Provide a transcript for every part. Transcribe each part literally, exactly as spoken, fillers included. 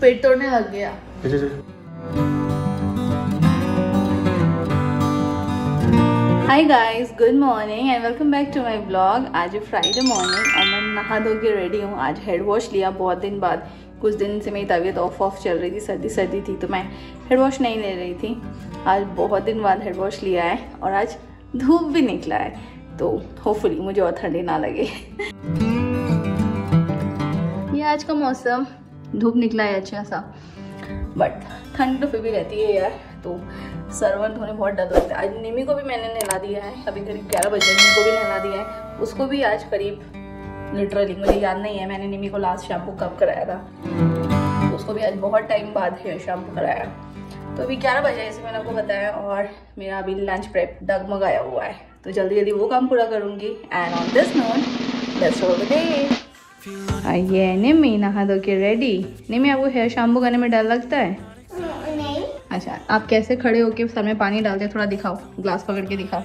पेट तोड़ने लग गया। चल चल। Hi guys, good morning and welcome back to my blog. आज फ्राइडे मॉर्निंग और मैं नहा धो के रेडी हूँ। आज हेड वॉश लिया बहुत दिन बाद, कुछ दिन से मेरी तबीयत ऑफ ऑफ चल रही थी, सर्दी सर्दी थी तो मैं हेड वॉश नहीं ले रही थी। आज बहुत दिन बाद हेड वॉश लिया है और आज धूप भी निकला है तो होपफुली मुझे और ठंडी ना लगे। ये आज का मौसम, धूप निकला है अच्छा सा, बट ठंड तो फिर भी रहती है यार, तो सर्वन होने बहुत डर लगता है। आज निमी को भी मैंने नहला दिया है, अभी करीब ग्यारह बजे निमी को भी नहला दिया है। उसको भी आज करीब लिटरली मुझे याद नहीं है मैंने निमी को लास्ट शैम्पू कब कराया था, उसको भी आज बहुत टाइम बाद है शैम्पू कराया। तो अभी ग्यारह बजे जैसे मैंने आपको बताया, और मेरा अभी लंच प्रेप डगमगाया हुआ है तो जल्दी जल्दी वो काम पूरा करूँगी। And on this note let's roll the day. ये निमी नहा धो के रेडी। निमी, आपको हेयर शैम्पू करने में डर लगता है? अच्छा, आप कैसे खड़े होके सर में पानी डालते हैं, थोड़ा दिखाओ, ग्लास पकड़ के दिखाओ।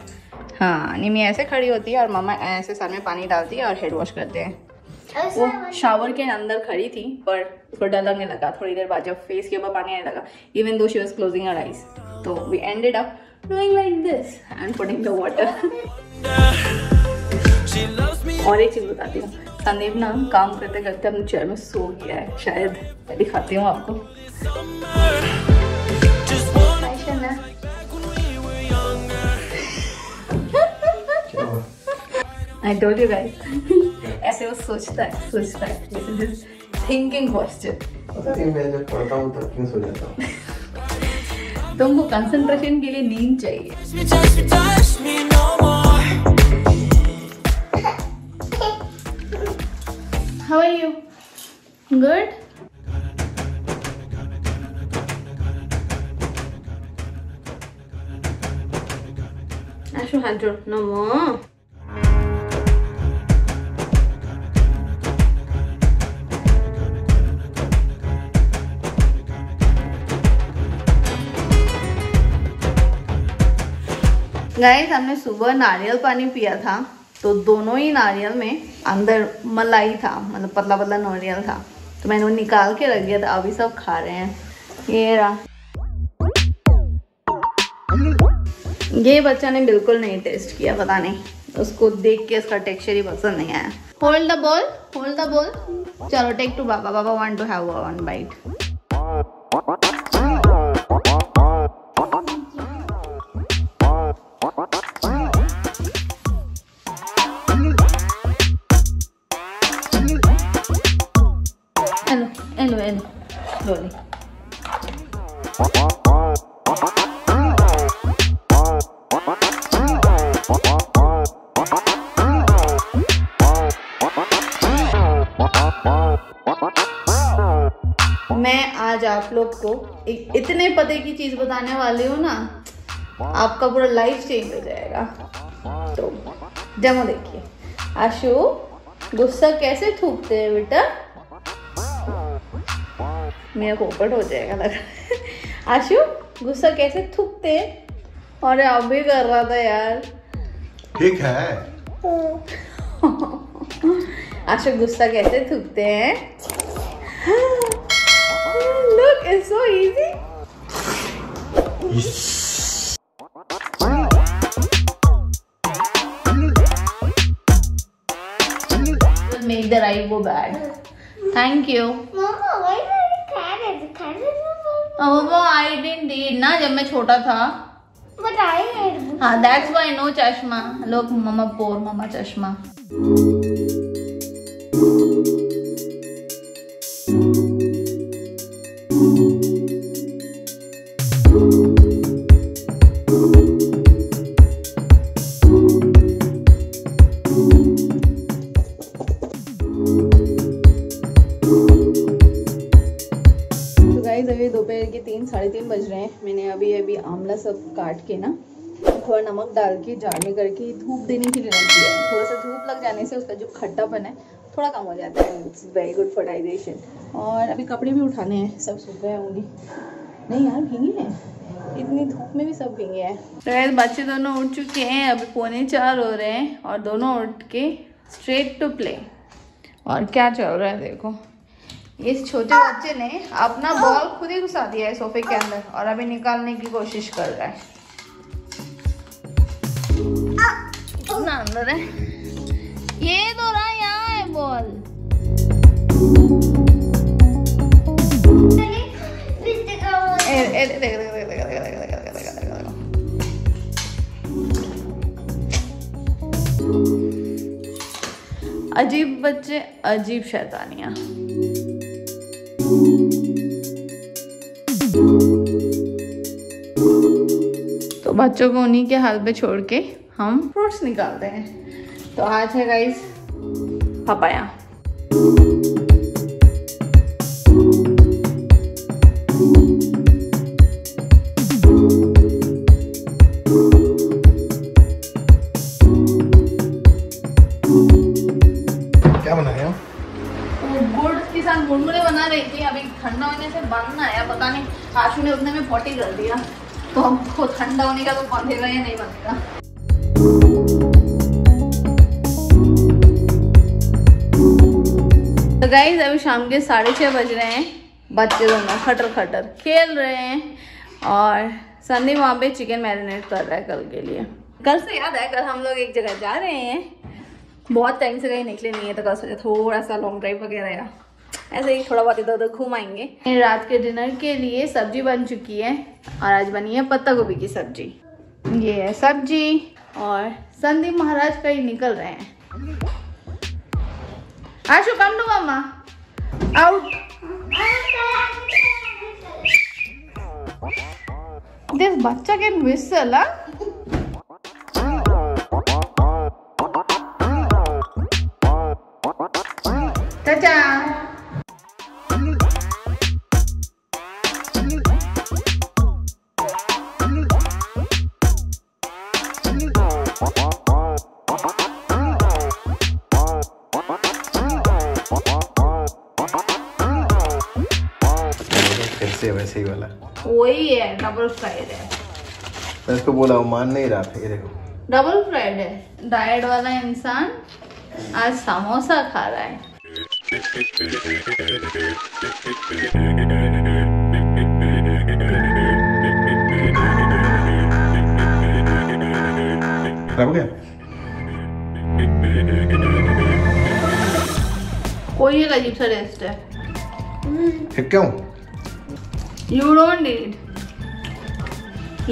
हाँ, निमी ऐसे खड़ी होती है और मामा ऐसे सर में पानी डालती है और हेड वॉश करते हैं। वो शावर के अंदर खड़ी थी पर उसको डर लगने लगा थोड़ी देर बाद, जब फेस के ऊपर पानी आने लगा, even though she was closing her eyes, तो we ended up doing like this and putting the water. और एक चीज़ बताती हूँ, संदीप ना काम करते करते अपने चेयर में सो गया है शायद, मैं दिखाती हूँ आपको। I told you guys, ऐसे वो सोचता है सोचता है this is thinking question। मैं जब पढ़ता हूँ तब क्यों सो जाता हूँ? तुमको कंसंट्रेशन के लिए नींद चाहिए। How are you? Good? Ashu Hunter, no more. Guys, हमने सुबह नारियल पानी पिया था तो दोनों ही नारियल में अंदर मलाई था, मतलब पतला पतला नारियल था, तो मैंने वो निकाल के रख दिया था। अभी सब खा रहे हैं। ये रहा, ये बच्चा ने बिल्कुल नहीं टेस्ट किया, पता नहीं उसको देख के इसका टेक्सचर ही पसंद नहीं आया। Hold the ball, hold the ball. चलो टेक टू बाबा, बाबा want to have one bite. Hello hello slowly. मैं आज आप लोग को इतने पते की चीज बताने वाली हूँ ना, आपका पूरा लाइफ चेंज हो जाएगा। तो जमा देखिए, आशु गुस्सा कैसे थूकते हैं बेटा, मेरा कोपट हो जाएगा लग रहा। आशु गुस्सा कैसे थूकते हैं, और आप भी कर रहा था यार, ठीक है। आशु गुस्सा कैसे थूकते हैं, look it's so easy. Make the rice go bad. Thank you. Mama, why did you carrot? Carrot was. Oh, I didn't eat ना जब मैं छोटा था. But I ate. हाँ, that's why no चश्मा. Look, mama poor mama चश्मा. साढ़े तीन बज रहे हैं। मैंने अभी अभी आंवला सब काट के ना थोड़ा नमक डाल के जार में करके धूप देने के लिए रख दिया है। थोड़ा सा धूप लग जाने से उसका जो खट्टापन है थोड़ा कम हो जाता है। It's very good for digestion. और अभी कपड़े भी उठाने हैं, सब सूख गए होंगे। नहीं यार, भींगे हैं, इतनी धूप में भी सब भींगे हैं। तो बच्चे दोनों उठ चुके हैं, अभी पौने चार हो रहे हैं और दोनों उठ के स्ट्रेट टू प्ले। और क्या चल रहा है देखो, इस छोटे बच्चे ने अपना बॉल खुद ही घुसा दिया है सोफे के अंदर और अभी निकालने की कोशिश कर रहा है। ना अंदर है ये तो रहा यहाँ है बॉल। ए, ए, देख देख देख देख देख देख देख देख देख देख अजीब बच्चे अजीब शैतानियाँ। तो बच्चों को उन्हीं के हाल पे छोड़ के हम फ्रूट्स निकालते हैं। तो आज है गाइस पपाया। क्या बनाया? गुड़ के साथ मुड़मुड़े बना रही थी। अभी ठंडा होने से बंद ना आया, पता नहीं आशु ने उतने में पॉटी कर दिया। तो हमको ठंडा होने का तो बंधेगा या नहीं बंधेगा। तो गाइस अभी शाम के साढ़े छः बज रहे हैं। बच्चे दोनों खटर खटर खेल रहे हैं और संदीप वहाँ पे चिकन मैरिनेट कर रहा है कल के लिए। कल से याद है, कल हम लोग एक जगह जा रहे हैं। बहुत टाइम से कहीं निकले नहीं है तो कल सोचा थोड़ा सा लॉन्ग ड्राइव वगैरह या ऐसे ही थोड़ा बहुत इधर उधर घूम आएंगे। रात के डिनर के लिए सब्जी बन चुकी है और आज बनी है पत्ता गोभी की सब्जी। ये है सब्जी और संदीप महाराज कहीं निकल रहे हैं। आशु कम लो मामा आउट। दिस बच्चा कैन विसल। चाचा कैसे वैसे ही वाला वही है, डबल फ्राइड है। मैं इसको बोला मान नहीं रहा था। ये देखो डबल फ्राइड है। डाइट वाला इंसान आज समोसा खा रहा है। कोई एक अजीब सा टेस्ट है। क्यों? You don't need,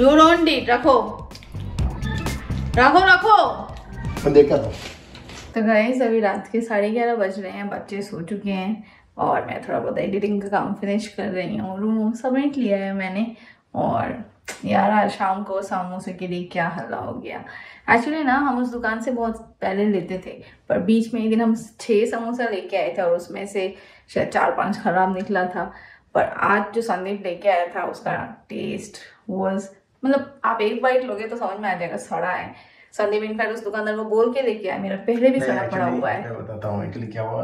you don't need, रखो रखो रखो। मैं देखा था। तो गाइस अभी रात के साढ़े ग्यारह बज रहे हैं, बच्चे सो चुके हैं और मैं थोड़ा बहुत एडिटिंग का काम फिनिश कर रही हूँ। रूम समेट लिया है मैंने। और यार आज शाम को समोसे के लिए क्या हल्ला हो गया। एक्चुअली ना हम उस दुकान से बहुत पहले लेते थे, पर बीच में एक दिन हम छः समोसा लेके आए थे और उसमें से शायद चार पाँच खराब निकला था। पर आज जो संदीप लेके आया था उसका टेस्ट वॉज, मतलब आप एक बाइट लोगे तो समझ में आ जाएगा सड़ा है। संदीप इनफैक्ट उस दुकानदार को बोल के लेके आया। मेरा पहले भी सड़ा पड़ा हुआ है। मैं बताता हूं एक्चुअली क्या हुआ।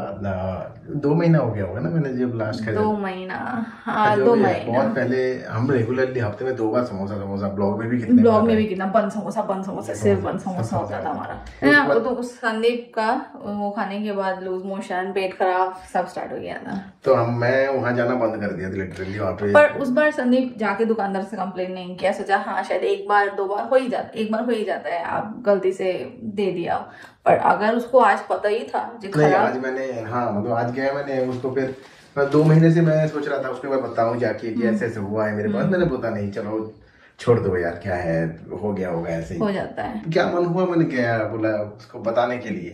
दो महीना हो गया होगा ना मैंने जब लास्ट खाया। दो महीना हाँ दो महीना बहुत पहले। हम रेगुलरली हफ्ते में दो बार समोसा समोसा ब्लॉग में भी कितना ब्लॉग में भी कितना बन समोसा बन समोसा सिर्फ बन समोसा होता था हमारा। तो उस संदीप का वो खाने के बाद लूज मोशन पेट खराब सब स्टार्ट हो गया था। तो हम मैं वहाँ जाना बंद कर दिया लिटरली वहाँ पे। पर उस बार संदीप जाके दुकानदार से कम्प्लेन नहीं किया। सोचा हाँ शायद एक बार दो बार हो ही जाता एक बार हो ही जाता है, आप गलती से दे दिया। पर अगर उसको आज पता ही था नहीं, आज मैंने हाँ मतलब आज गया मैंने उसको। फिर मैं दो महीने से मैं सोच रहा था उसके बाद बताऊं जाके कि ऐसे ऐसे हुआ है मेरे पास। मैंने पता नहीं चलो छोड़ दो यार क्या है हो गया होगा ऐसे हो जाता है। क्या मन हुआ मैंने क्या बोला उसको बताने के लिए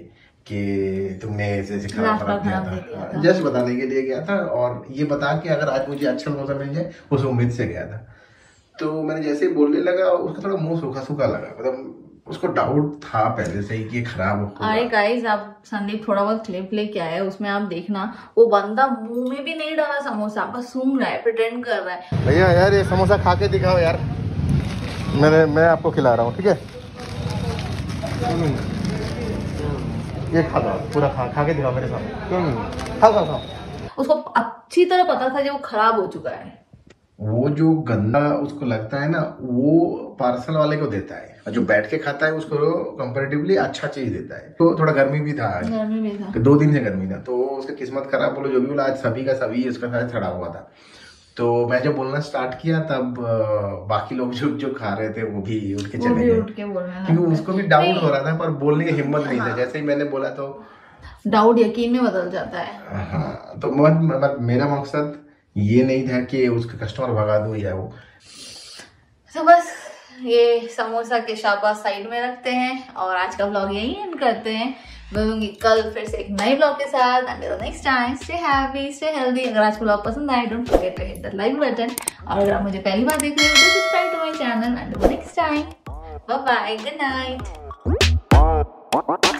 कि तुमने ऐसे ऐसे खराब खराब दिया था, जस्ट बताने के लिए गया था। और ये बता के अगर आज मुझे अच्छा मौसम मिल जाए उस उम्मीद से गया था। तो मैंने जैसे बोलने लगा उसका थोड़ा मुँह सूखा सूखा लगा, मतलब उसको डाउट था पहले से ही कि खराब हो। अरे गाइस आप संदीप थोड़ा बहुत क्लिप लेके आए, उसमें आप देखना वो बंदा मुंह में भी नहीं डाला समोसा, बस सूंघ रहा है, प्रिटेंड कर रहा है। भैया यार ये समोसा खा के दिखाओ यार, मैंने मैं आपको खिला रहा हूँ ठीक है। ये खा खाओ पूरा खा खा के दिखाओ मेरे सामने। खाओ खाओ खाओ। उसको अच्छी तरह पता था कि वो खराब हो चुका है। वो जो गंदा उसको लगता है ना वो पार्सल वाले को देता है, और जो बैठ के खाता है उसको कंपैरेटिवली अच्छा चीज देता है। तो थोड़ा गर्मी भी था, गर्मी भी था। दो दिन से गर्मी था, तो उसका किस्मत खराब बोलो जो भी बोला, आज सभी का सभी उसके साथ खड़ा हुआ था। तो मैं जब बोलना स्टार्ट किया तब बाकी लोग जो जो खा रहे थे वो भी उठ के चले गए, क्योंकि उसको भी डाउट हो रहा था पर बोलने की हिम्मत नहीं था। जैसे ही मैंने बोला तो डाउट यकीन में बदल जाता है। हाँ, तो मेरा मकसद ये नहीं था कि उसके कस्टमर भगा दूं या वो। तो बस ये समोसा के शाबाश साइड में रखते हैं और आज का व्लॉग यही एंड करते हैं। मिलूंगी कल फिर से एक नए व्लॉग के साथ। Until next time, stay happy, stay healthy। अगर आज का व्लॉग पसंद आए don't forget to hit the like button, और अगर आप मुझे पहली बार देख रहे हो तो subscribe to my channel. Until next time, bye bye, good night।